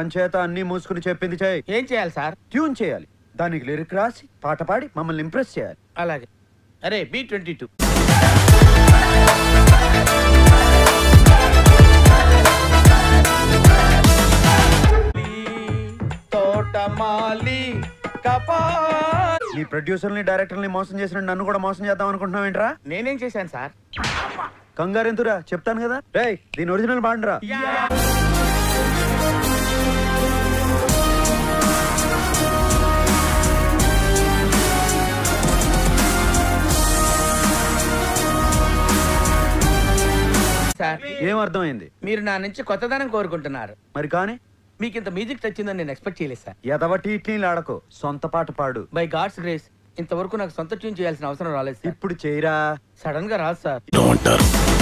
అంచేత అన్ని మూసుకుని చెప్పింది చేయి. ఏం చేయాలి సార్? ట్యూన్ చేయాలి, దానికి లిరిక్ రాసి పాట పాడి మమ్మల్ని ఇంప్రెస్ చేయాలి. అలాగే. అరే B22 ప్రొడ్యూసర్ని డైరెక్టర్ని మోసం చేసిన నన్ను కూడా మోసం చేద్దాం అనుకుంటున్నావు ఏంట్రా? నేనేం చేశాను సార్? కంగారు ఎందురా, చెప్తాను కదా. రేయ్, దీని ఒరిజినల్ బాండ్రా. ఏం అర్థమైంది? మీరు నా నుంచి కొత్తదనం కోరుకుంటున్నారు మరి, కానీ మీకు ఇంత మ్యూజిక్ తెచ్చిందని నేను ఎక్స్పెక్ట్ చేయలేదు సార్. ఎదవటి ఇట్లీలు ఆడకు, సొంత పాట పాడు. బై గాడ్స్ గ్రేస్ ఇంతవరకు నాకు సొంత ట్యూన్ చేయాల్సిన అవసరం రాలేదు. ఇప్పుడు చేయరా. సడన్ గా రాదు సార్.